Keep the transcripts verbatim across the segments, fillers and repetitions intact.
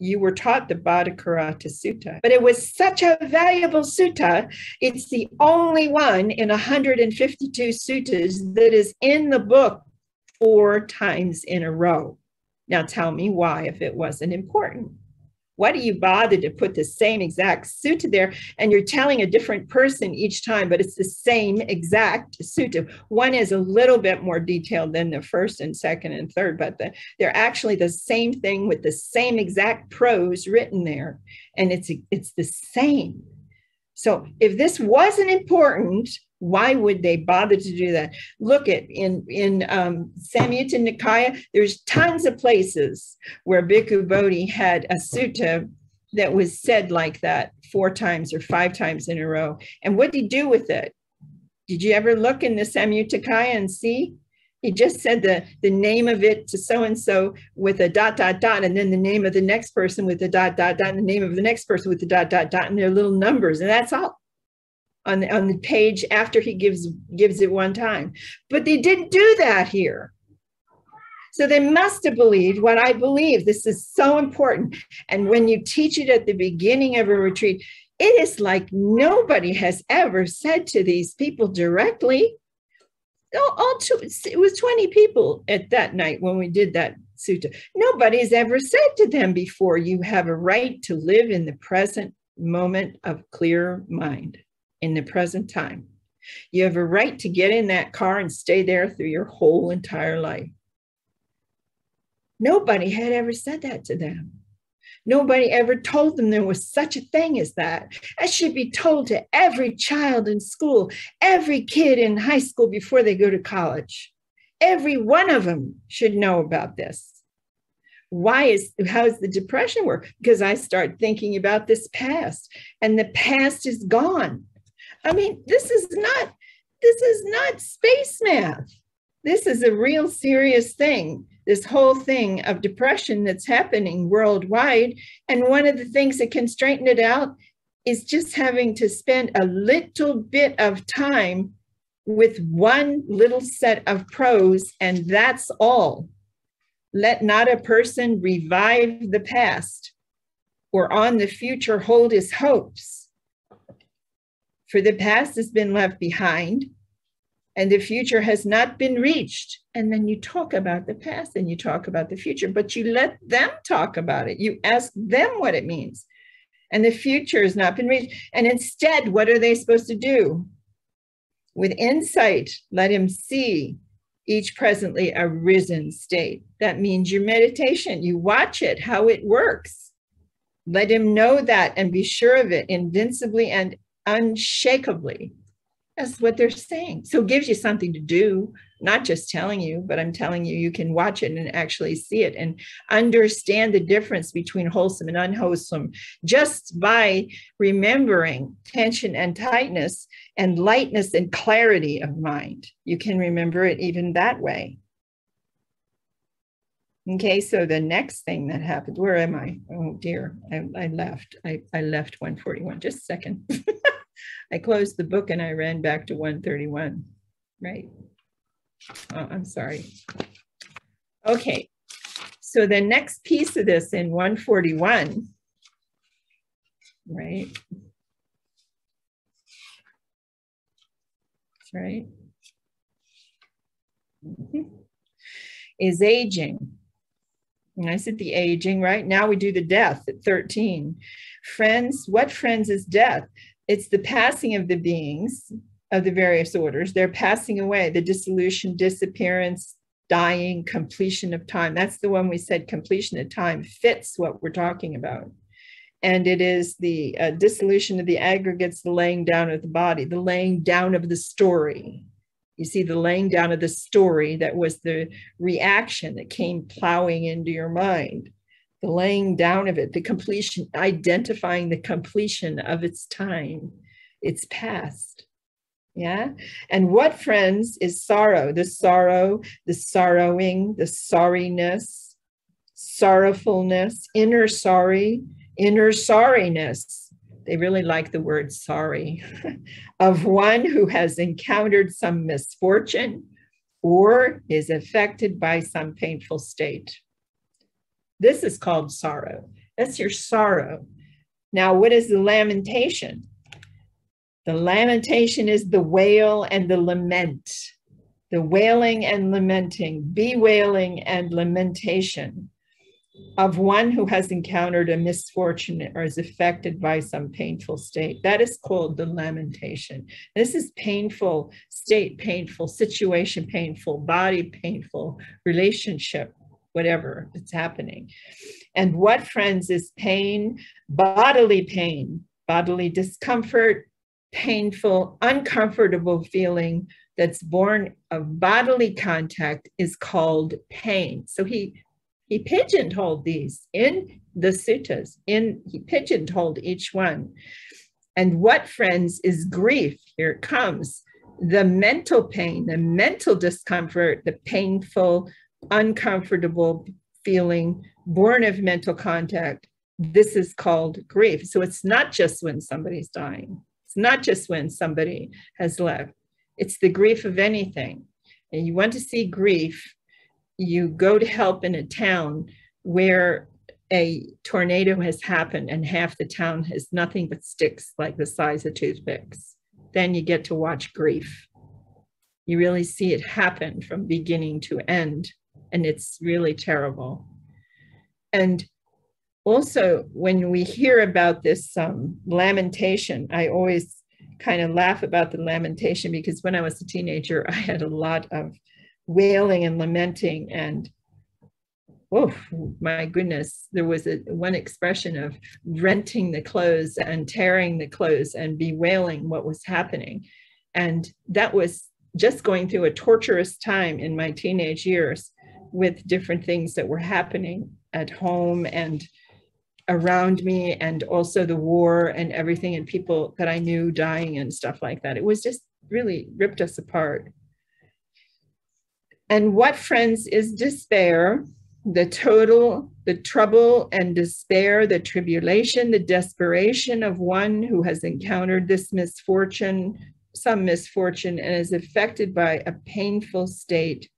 you were taught the Bhaddekaratta Sutta, but it was such a valuable sutta. It's the only one in one hundred fifty-two suttas that is in the book four times in a row. Now tell me why, if it wasn't important. Why do you bother to put the same exact sutta there, and you're telling a different person each time, but it's the same exact sutta? One is a little bit more detailed than the first and second and third, but the, they're actually the same thing with the same exact prose written there, and it's, it's the same. So if this wasn't important, why would they bother to do that? Look at in, in um, Samyutta Nikaya, there's tons of places where Bhikkhu Bodhi had a sutta that was said like that four times or five times in a row. And what did he do with it? Did you ever look in the Samyutta Nikaya and see? He just said the, the name of it to so-and-so with a dot, dot, dot, and then the name of the next person with a dot, dot, dot, and the name of the next person with the dot, dot, dot, and their little numbers, and that's all. On the, on the page after he gives gives it one time. But they didn't do that here. So they must have believed what I believe. This is so important. And when you teach it at the beginning of a retreat, it is like nobody has ever said to these people directly. All, all two, it was twenty people at that night when we did that sutta. Nobody's ever said to them before, you have a right to live in the present moment of clear mind. In the present time, you have a right to get in that car and stay there through your whole entire life. Nobody had ever said that to them. Nobody ever told them there was such a thing as that. That should be told to every child in school, every kid in high school before they go to college. Every one of them should know about this. Why is, how does the depression work? Because I start thinking about this past, and the past is gone. I mean, this is not, this is not space math. This is a real serious thing, this whole thing of depression that's happening worldwide. And one of the things that can straighten it out is just having to spend a little bit of time with one little set of prose, and that's all. Let not a person revive the past or on the future hold his hopes. For the past has been left behind, and the future has not been reached. And then you talk about the past and you talk about the future, but you let them talk about it. You ask them what it means. And the future has not been reached. And instead, what are they supposed to do? With insight, let him see each presently arisen state. That means your meditation. You watch it, how it works. Let him know that and be sure of it invincibly and unshakably. That's what they're saying. So it gives you something to do, not just telling you, but I'm telling you, you can watch it and actually see it and understand the difference between wholesome and unwholesome just by remembering tension and tightness and lightness and clarity of mind. You can remember it even that way. Okay, so the next thing that happened, where am I? Oh dear, I, I left. I, I left one forty-one, just a second. I closed the book and I ran back to one thirty-one, right? Oh, I'm sorry. Okay, so the next piece of this in one forty-one, right? Right? Mm-hmm. Is aging. And I said the aging, right? Now we do the death at thirteen. Friends, what friends is death? It's the passing of the beings of the various orders. They're passing away, the dissolution, disappearance, dying, completion of time. That's the one we said completion of time fits what we're talking about. And it is the uh, dissolution of the aggregates, the laying down of the body, the laying down of the story. You see the laying down of the story that was the reaction that came plowing into your mind, the laying down of it, the completion, identifying the completion of its time, its past. Yeah. And what friends is sorrow, the sorrow, the sorrowing, the sorriness, sorrowfulness, inner sorry, inner sorriness. They really like the word sorry, of one who has encountered some misfortune or is affected by some painful state. This is called sorrow. That's your sorrow. Now, what is the lamentation? The lamentation is the wail and the lament. The wailing and lamenting, bewailing and lamentation of one who has encountered a misfortune or is affected by some painful state. That is called the lamentation. This is painful state, painful situation, painful body, painful relationship, whatever it's happening. And what, friends, is pain? Bodily pain, bodily discomfort, painful, uncomfortable feeling that's born of bodily contact is called pain. So he he pigeonholed these in the suttas, in he pigeonholed each one. And what, friends, is grief? Here it comes. The mental pain, the mental discomfort, the painful, uncomfortable feeling born of mental contact. This is called grief. So it's not just when somebody's dying. It's not just when somebody has left. It's the grief of anything. And you want to see grief, you go to help in a town where a tornado has happened and half the town has nothing but sticks like the size of toothpicks. Then you get to watch grief. You really see it happen from beginning to end. And it's really terrible. And also, when we hear about this um, lamentation, I always kind of laugh about the lamentation, because when I was a teenager, I had a lot of wailing and lamenting, and oh my goodness, there was a one expression of renting the clothes and tearing the clothes and bewailing what was happening. And that was just going through a torturous time in my teenage years with different things that were happening at home and around me, and also the war and everything, and people that I knew dying and stuff like that. It was just really ripped us apart. And what, friends, is despair? The total, the trouble and despair, the tribulation, the desperation of one who has encountered this misfortune, some misfortune, and is affected by a painful state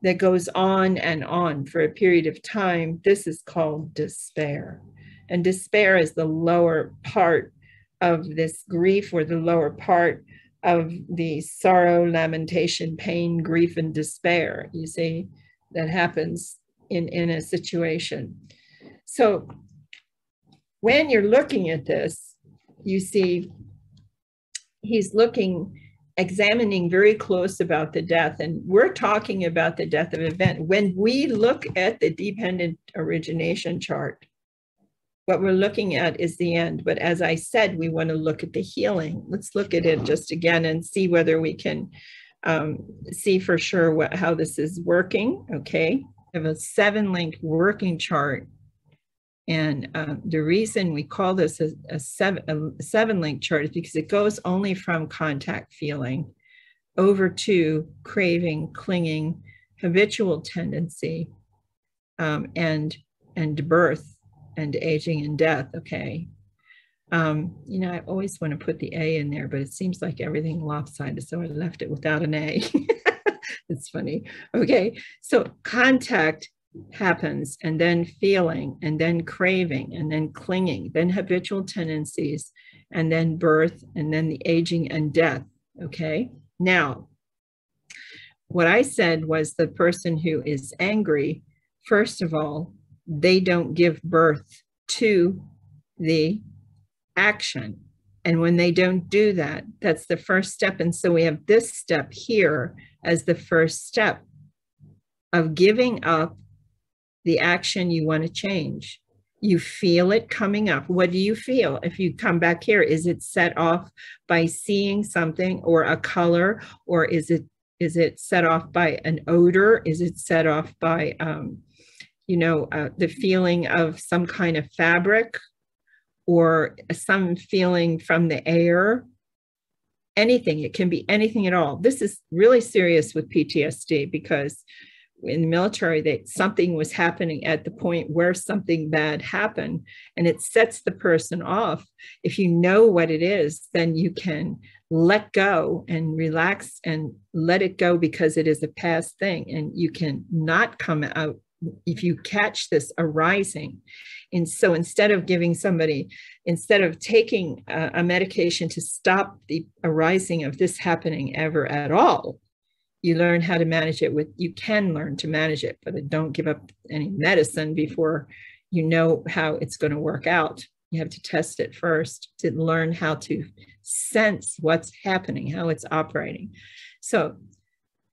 that goes on and on for a period of time. This is called despair. And despair is the lower part of this grief, or the lower part of the sorrow, lamentation, pain, grief, and despair, you see, that happens in, in a situation. So when you're looking at this, you see he's looking, examining very close about the death, and we're talking about the death of event. When we look at the dependent origination chart, what we're looking at is the end. But as I said, we want to look at the healing. Let's look at it just again and see whether we can um, see for sure what, how this is working. Okay, I have a seven link working chart. And um, the reason we call this a, a, seven, a seven link chart is because it goes only from contact feeling over to craving, clinging, habitual tendency, um, and, and birth, and aging and death, okay? Um, you know, I always want to put the A in there, but it seems like everything lopsided, so I left it without an A. It's funny. Okay, so contact happens, and then feeling, and then craving, and then clinging, then habitual tendencies, and then birth, and then the aging and death, okay? Now, what I said was the person who is angry, first of all, they don't give birth to the action. And when they don't do that, that's the first step. And so we have this step here as the first step of giving up the action you want to change. You feel it coming up. What do you feel? If you come back here, is it set off by seeing something or a color, or is it is it set off by an odor? Is it set off by, um, you know, uh, the feeling of some kind of fabric, or some feeling from the air, anything? It can be anything at all. This is really serious with P T S D, because in the military, they, something was happening at the point where something bad happened, and it sets the person off. If you know what it is, then you can let go and relax and let it go, because it is a past thing, and you can not come out if you catch this arising. And so instead of giving somebody, instead of taking a, a medication to stop the arising of this happening ever at all, you learn how to manage it with, you can learn to manage it, but don't give up any medicine before you know how it's going to work out. You have to test it first to learn how to sense what's happening, how it's operating. So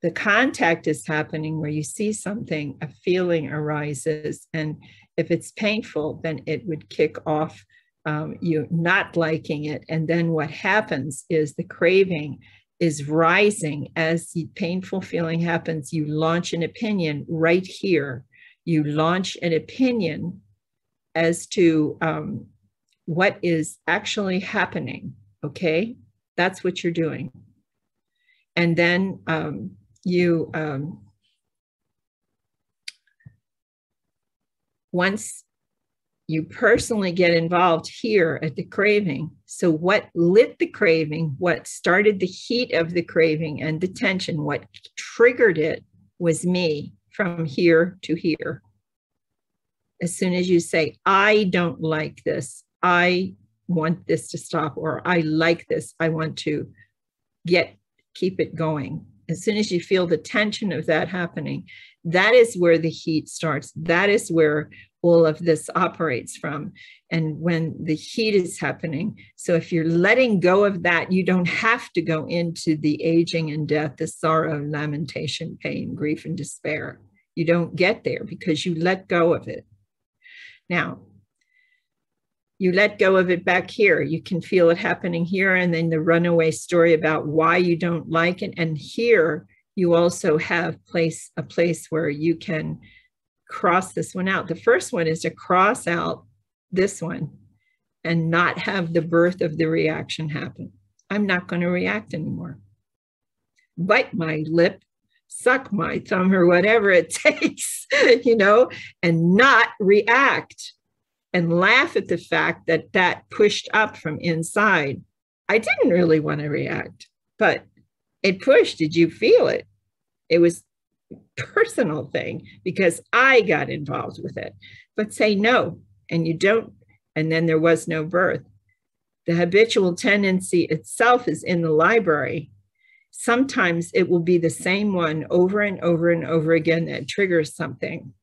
the contact is happening where you see something, a feeling arises, and if it's painful, then it would kick off um, you not liking it. And then what happens is the craving is rising. As the painful feeling happens, you launch an opinion right here. You launch an opinion as to um, what is actually happening, okay? That's what you're doing. And then um, you, um, once you personally get involved here at the craving, so what lit the craving, what started the heat of the craving and the tension, what triggered it was me from here to here. As soon as you say, I don't like this, I want this to stop, or I like this, I want to get, keep it going. As soon as you feel the tension of that happening, that is where the heat starts. That is where all of this operates from. And when the heat is happening, so if you're letting go of that, you don't have to go into the aging and death, the sorrow, lamentation, pain, grief, and despair. You don't get there because you let go of it. Now, you let go of it back here. You can feel it happening here, and then the runaway story about why you don't like it. And here you also have place a place where you can cross this one out. The first one is to cross out this one and not have the birth of the reaction happen. I'm not going to react anymore. Bite my lip, suck my thumb, or whatever it takes, you know, and not react. And laugh at the fact that that pushed up from inside. I didn't really want to react, but it pushed. Did you feel it? It was a personal thing because I got involved with it. But say no, and you don't, and then there was no birth. The habitual tendency itself is in the library. Sometimes it will be the same one over and over and over again that triggers something.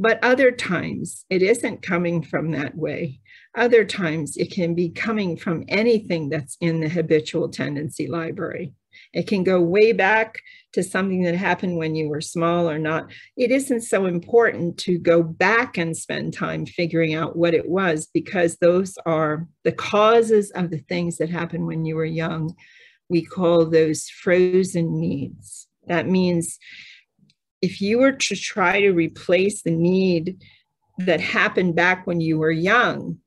But other times it isn't coming from that way. Other times it can be coming from anything that's in the habitual tendency library. It can go way back to something that happened when you were small or not. It isn't so important to go back and spend time figuring out what it was, because those are the causes of the things that happened when you were young. We call those frozen needs. That means if you were to try to replace the need that happened back when you were young,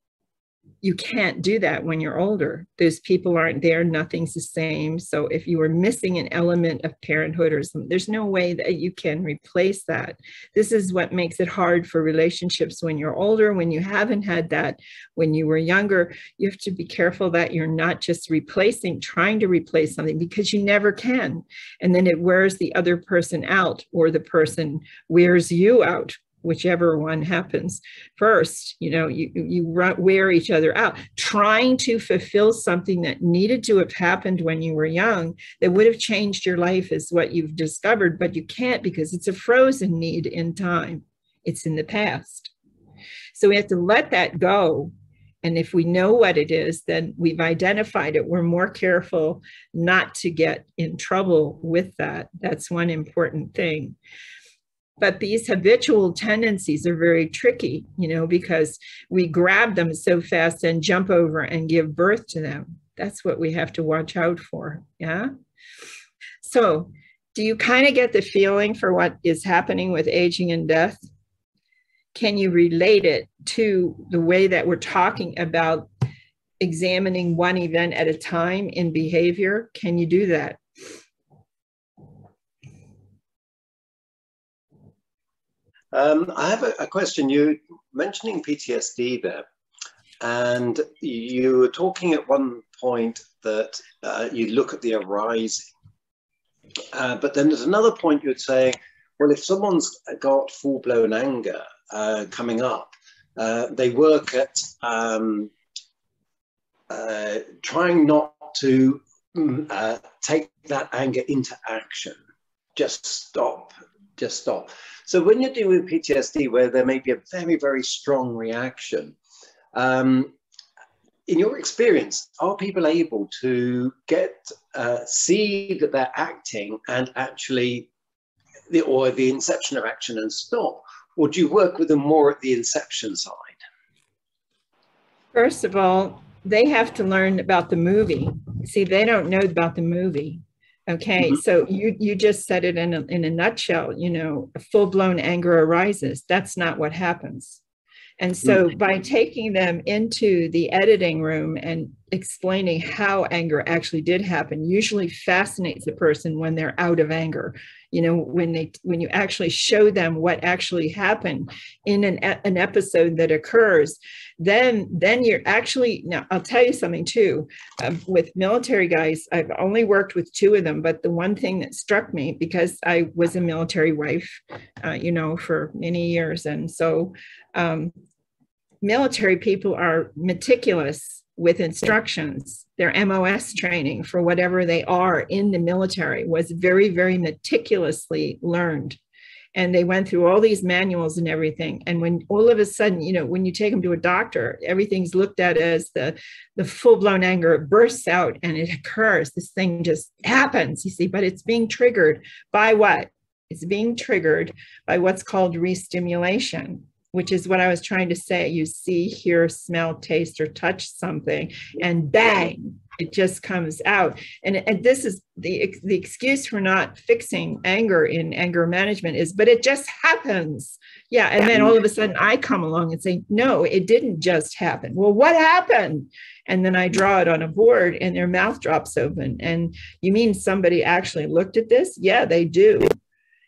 you can't do that when you're older. Those people aren't there, nothing's the same. So if you were missing an element of parenthood or something, there's no way that you can replace that. This is what makes it hard for relationships when you're older, when you haven't had that, when you were younger. You have to be careful that you're not just replacing, trying to replace something, because you never can. And then it wears the other person out, or the person wears you out. Whichever one happens first, you know, you, you wear each other out, trying to fulfill something that needed to have happened when you were young, that would have changed your life is what you've discovered, but you can't because it's a frozen need in time. It's in the past. So we have to let that go. And if we know what it is, then we've identified it. We're more careful not to get in trouble with that. That's one important thing. But these habitual tendencies are very tricky, you know, because we grab them so fast and jump over and give birth to them. That's what we have to watch out for, yeah? So do you kind of get the feeling for what is happening with aging and death? Can you relate it to the way that we're talking about examining one event at a time in behavior? Can you do that? Um, I have a, a question. You mentioning P T S D there, and you were talking at one point that uh, you look at the arising, uh, but then there's another point you're saying, Well, if someone's got full-blown anger uh, coming up, uh, they work at um, uh, trying not to uh, take that anger into action. Just stop, just stop. So when you're dealing with P T S D, where there may be a very, very strong reaction, um, in your experience, are people able to get, uh, see that they're acting and actually, the, or the inception of action and stop? Or do you work with them more at the inception side? First of all, they have to learn about the movie. See, they don't know about the movie. Okay, mm-hmm. So you, you just said it in a, in a nutshell, you know, full-blown anger arises. That's not what happens. And so by taking them into the editing room and explaining how anger actually did happen usually fascinates the person when they're out of anger. You know, when they when you actually show them what actually happened in an, an episode that occurs, then then you're actually, now I'll tell you something too, um, with military guys, I've only worked with two of them, but the one thing that struck me, because I was a military wife, uh, you know, for many years. And so um, military people are meticulous with instructions. Their M O S training for whatever they are in the military was very, very meticulously learned. And they went through all these manuals and everything. And when all of a sudden, you know, when you take them to a doctor, everything's looked at as the, the full-blown anger bursts out and it occurs. This thing just happens, you see, but it's being triggered by what? It's being triggered by what's called re-stimulation, which is what I was trying to say. You see, hear, smell, taste, or touch something, and bang, it just comes out. And, and this is the, the excuse for not fixing anger in anger management is, but it just happens. Yeah, and then all of a sudden I come along and say, no, it didn't just happen. Well, what happened? And then I draw it on a board and their mouth drops open. And you mean somebody actually looked at this? Yeah, they do.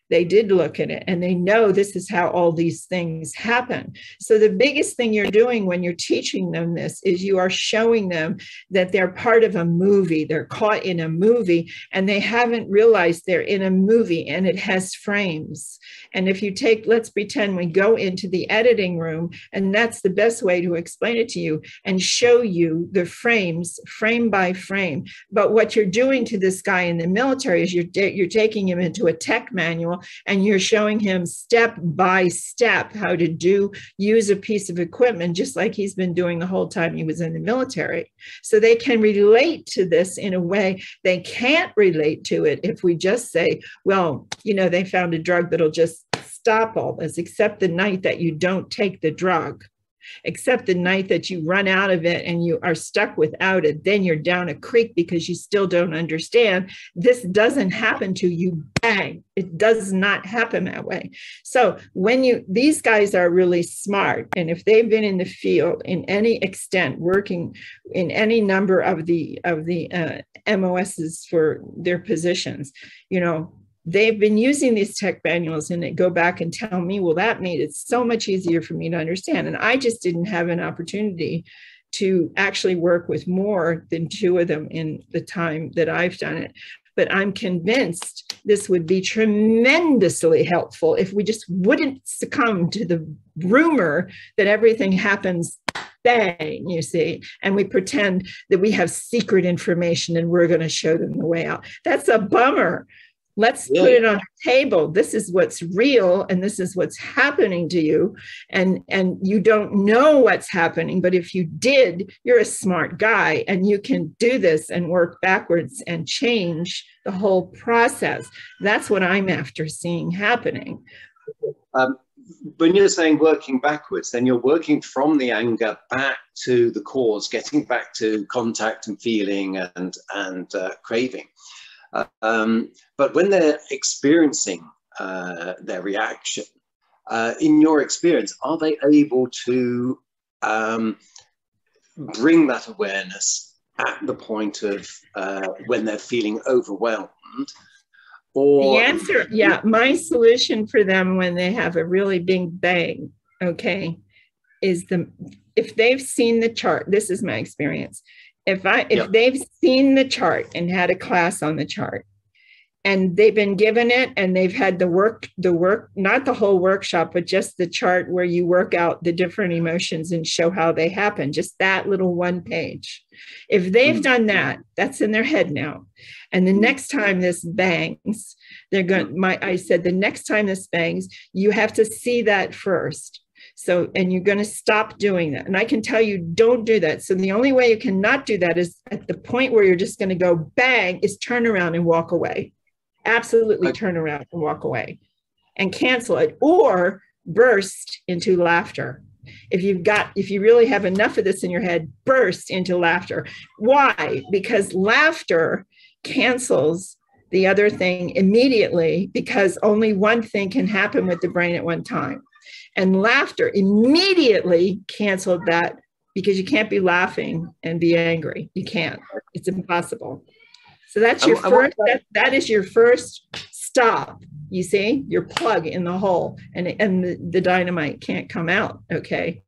They did look at it and they know this is how all these things happen. So the biggest thing you're doing when you're teaching them this is you are showing them that they're part of a movie. They're caught in a movie and they haven't realized they're in a movie and it has frames. And if you take, let's pretend we go into the editing room, and that's the best way to explain it to you and show you the frames, frame by frame. But what you're doing to this guy in the military is you're, you're taking him into a tech manual and you're showing him step by step how to do, use a piece of equipment, just like he's been doing the whole time he was in the military. So they can relate to this in a way they can't relate to it if we just say, well, you know, they found a drug that'll just stop all this, except the night that you don't take the drug, except the night that you run out of it and you are stuck without it, then you're down a creek because you still don't understand. This doesn't happen to you, bang. It does not happen that way. So when you, these guys are really smart. And if they've been in the field in any extent, working in any number of the, of the uh, M O Ss for their positions, you know, they've been using these tech manuals and they go back and tell me, well, that made it so much easier for me to understand. And I just didn't have an opportunity to actually work with more than two of them in the time that I've done it. But I'm convinced this would be tremendously helpful if we just wouldn't succumb to the rumor that everything happens bang, you see, and we pretend that we have secret information and we're going to show them the way out. That's a bummer. Let's put it on a table. This is what's real and this is what's happening to you. And, and you don't know what's happening, but if you did, you're a smart guy and you can do this and work backwards and change the whole process. That's what I'm after seeing happening. Um, when you're saying working backwards, then you're working from the anger back to the cause, getting back to contact and feeling and, and uh, craving. Um, but when they're experiencing uh, their reaction, uh, in your experience, are they able to um, bring that awareness at the point of uh, when they're feeling overwhelmed? Or the answer, yeah, my solution for them when they have a really big bang, okay, is the if they've seen the chart, this is my experience. If I, if yep. they've seen the chart and had a class on the chart and they've been given it, and they've had the work, the work, not the whole workshop, but just the chart where you work out the different emotions and show how they happen, just that little one page. If they've done that, that's in their head now. And the next time this bangs, they're going, my, I said, the next time this bangs, you have to see that first. So, and you're going to stop doing that. And I can tell you, don't do that. So the only way you cannot do that is at the point where you're just going to go bang is turn around and walk away. Absolutely turn around and walk away and cancel it, or burst into laughter. If you've got, if you really have enough of this in your head, burst into laughter. Why? Because laughter cancels the other thing immediately, because only one thing can happen with the brain at one time. And laughter immediately canceled that, because you can't be laughing and be angry. You can't. It's impossible. So that's your I, first, I that, that is your first stop. You see, your plug in the hole, and, and the, the dynamite can't come out. Okay.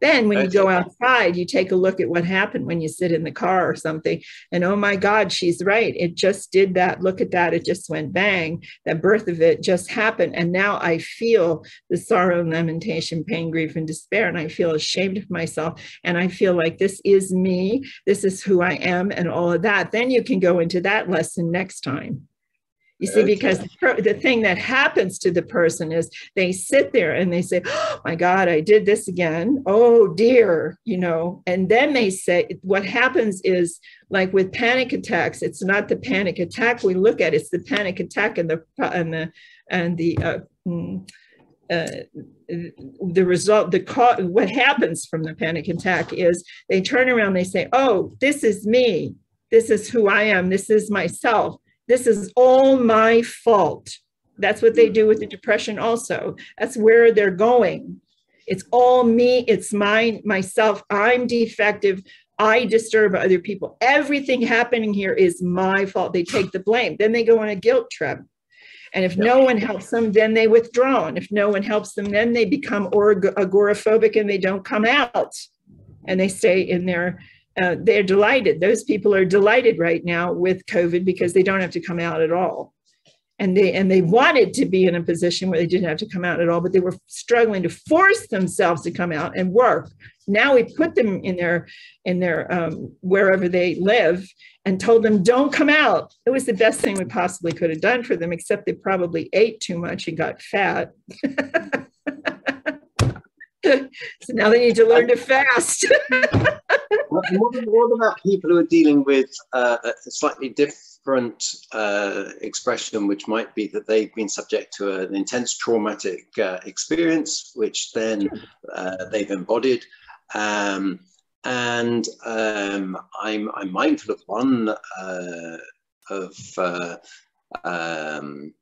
Then when you go outside, you take a look at what happened when you sit in the car or something. And oh my God, she's right. It just did that. Look at that. It just went bang. That birth of it just happened. And now I feel the sorrow, lamentation, pain, grief, and despair. And I feel ashamed of myself. And I feel like this is me. This is who I am, and all of that. Then you can go into that lesson next time. You see, because the thing that happens to the person is they sit there and they say, oh my God, I did this again. Oh dear, you know, and then they say, what happens is, like with panic attacks, it's not the panic attack we look at, it's the panic attack and the, and the, and the, uh, uh, the result, the cause, what happens from the panic attack is they turn around, they say, oh, this is me. This is who I am. This is myself. This is all my fault. That's what they do with the depression also. That's where they're going. It's all me, it's mine, myself. I'm defective. I disturb other people. Everything happening here is my fault. They take the blame. Then they go on a guilt trip. And if no one helps them, then they withdraw. And if no one helps them, then they become agoraphobic and they don't come out. And they stay in their Uh, they're delighted. Those people are delighted right now with COVID because they don't have to come out at all. And they, and they wanted to be in a position where they didn't have to come out at all, but they were struggling to force themselves to come out and work. Now we put them in their, in their um, wherever they live, and told them, don't come out. It was the best thing we possibly could have done for them, except they probably ate too much and got fat. So now they need to learn to fast. More than, more than that, people who are dealing with uh, a slightly different uh, expression, which might be that they've been subject to an intense traumatic uh, experience, which then uh, they've embodied. Um, and um, I'm, I'm mindful of one uh, of uh, um,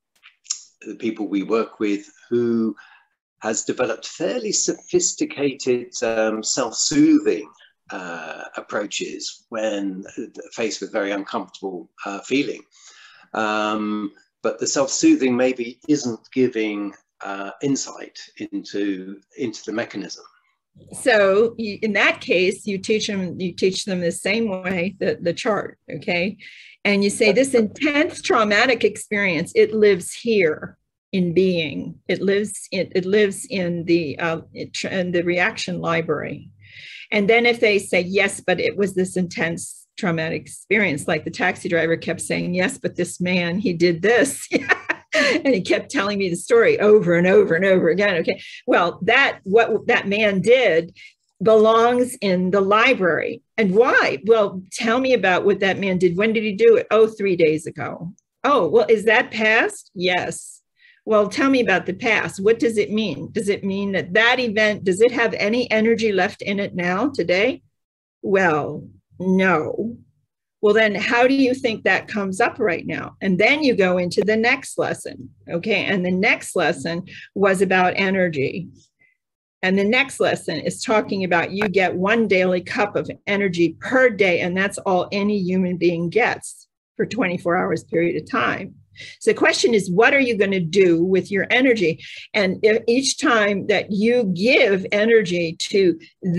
the people we work with who has developed fairly sophisticated um, self-soothing Uh, approaches when faced with very uncomfortable uh, feeling. Um, but the self-soothing maybe isn't giving uh, insight into, into the mechanism. So you, in that case, you teach them, you teach them the same way, the, the chart, okay? And you say, this intense traumatic experience, it lives here in being. It lives in, it lives in the, uh, it, in the reaction library. And then if they say, yes, but it was this intense traumatic experience, like the taxi driver kept saying, yes, but this man, he did this. And he kept telling me the story over and over and over again. Okay, well, that what that man did belongs in the library. And why? Well, tell me about what that man did. When did he do it? Oh, three days ago. Oh, well, is that past? Yes. Well, tell me about the past. What does it mean? Does it mean that that event, does it have any energy left in it now, today? Well, no. Well, then how do you think that comes up right now? And then you go into the next lesson, okay? And the next lesson was about energy. And the next lesson is talking about you get one daily cup of energy per day, and that's all any human being gets for twenty-four hours period of time. So the question is, what are you going to do with your energy? And if each time that you give energy to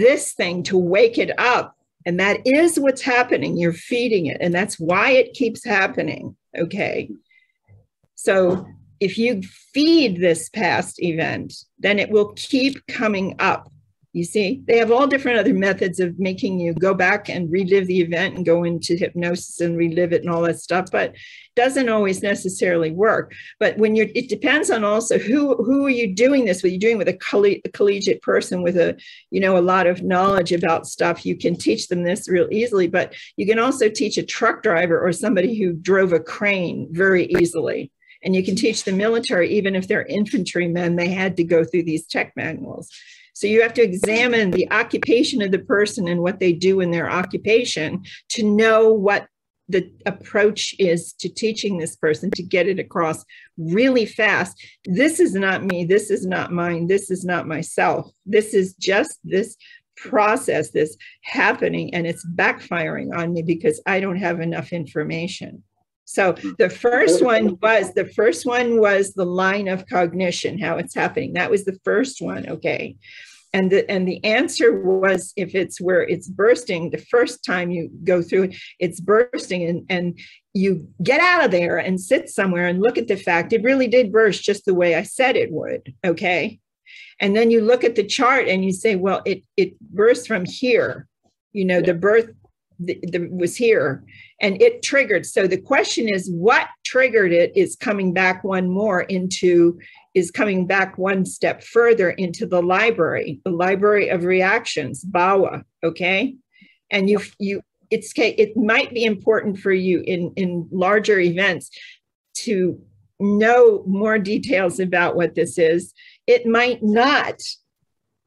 this thing to wake it up, and that is what's happening, you're feeding it, and that's why it keeps happening, okay? So if you feed this past event, then it will keep coming up. You see, they have all different other methods of making you go back and relive the event and go into hypnosis and relive it and all that stuff, but it doesn't always necessarily work. But when you're, it depends on also who, who are you doing this with? You're doing with a, coll- a collegiate person with a, you know, a lot of knowledge about stuff. You can teach them this real easily, but you can also teach a truck driver or somebody who drove a crane very easily. And you can teach the military, even if they're infantrymen, they had to go through these tech manuals. So you have to examine the occupation of the person and what they do in their occupation to know what the approach is to teaching this person to get it across really fast. This is not me. This is not mine. This is not myself. This is just this process that's happening, and it's backfiring on me because I don't have enough information. So the first one was, the first one was the line of cognition, how it's happening. That was the first one, okay. And the, and the answer was, if it's where it's bursting, the first time you go through it, it's bursting, and, and you get out of there and sit somewhere and look at the fact it really did burst just the way I said it would, okay. And then you look at the chart and you say, well, it, it burst from here, you know, the birth the, the, was here. And it triggered. So the question is, what triggered it is coming back one more into, is coming back one step further into the library, the library of reactions, Bhawa, okay? And you, you, it's, it might be important for you in, in larger events to know more details about what this is. It might not,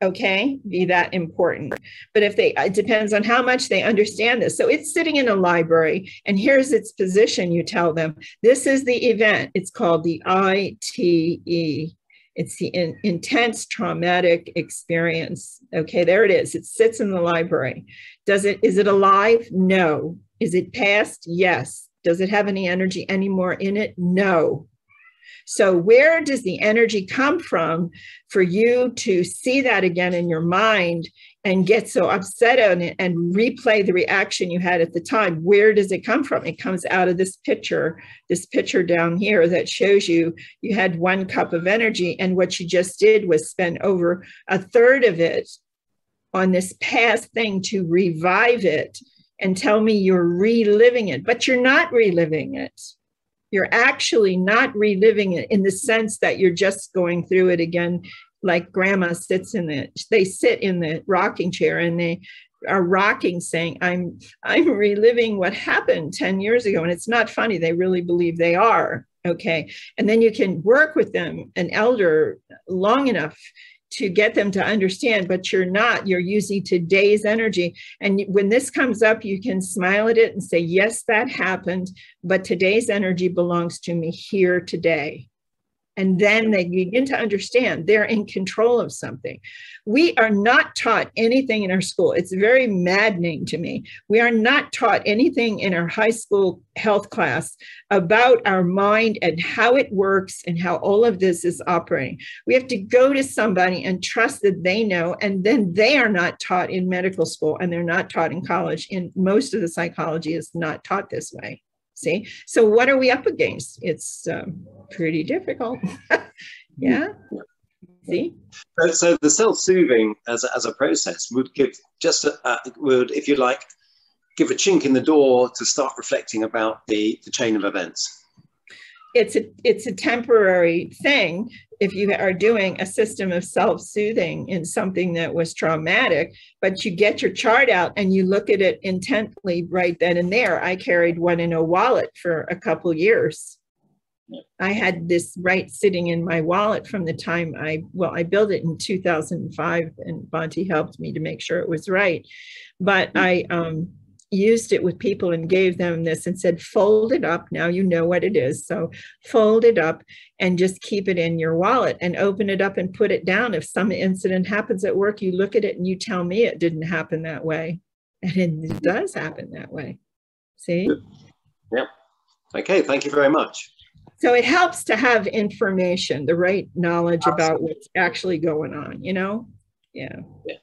okay, be that important. But if they, it depends on how much they understand this. So it's sitting in a library, and here's its position. You tell them, this is the event. It's called the I T E. It's the in, intense traumatic experience. Okay, there it is. It sits in the library. Does it, is it alive? No. Is it past? Yes. Does it have any energy anymore in it? No. So where does the energy come from for you to see that again in your mind and get so upset on it and replay the reaction you had at the time? Where does it come from? It comes out of this picture, this picture down here that shows you you had one cup of energy, and what you just did was spend over a third of it on this past thing to revive it and tell me you're reliving it, but you're not reliving it. You're actually not reliving it in the sense that you're just going through it again, like grandma sits in the, they sit in the rocking chair and they are rocking saying, I'm, I'm reliving what happened ten years ago. And it's not funny. They really believe they are. Okay. And then you can work with them, an elder, long enough to get them to understand, but you're not, you're using today's energy. And when this comes up, you can smile at it and say, yes, that happened, but today's energy belongs to me here today. And then they begin to understand they're in control of something. We are not taught anything in our school. It's very maddening to me. We are not taught anything in our high school health class about our mind and how it works and how all of this is operating. We have to go to somebody and trust that they know, and then they are not taught in medical school, and they're not taught in college. And most of the psychology is not taught this way. See, so what are we up against? It's um, pretty difficult. Yeah. See. So, so the self-soothing as a, as a process would give just a, uh, would, if you like, give a chink in the door to start reflecting about the the chain of events. It's a it's a temporary thing. If you are doing a system of self-soothing in something that was traumatic, but you get your chart out and you look at it intently right then and there. I carried one in a wallet for a couple years. I had this right sitting in my wallet from the time I, well, I built it in two thousand five, and Bonte helped me to make sure it was right. But I um, used it with people and gave them this and said, fold it up. Now you know what it is. So fold it up and just keep it in your wallet and open it up and put it down. If some incident happens at work, you look at it and you tell me it didn't happen that way. And it does happen that way. See? Yeah. Okay. Thank you very much. So it helps to have information, the right knowledge. Absolutely. About what's actually going on, you know? Yeah. Yeah.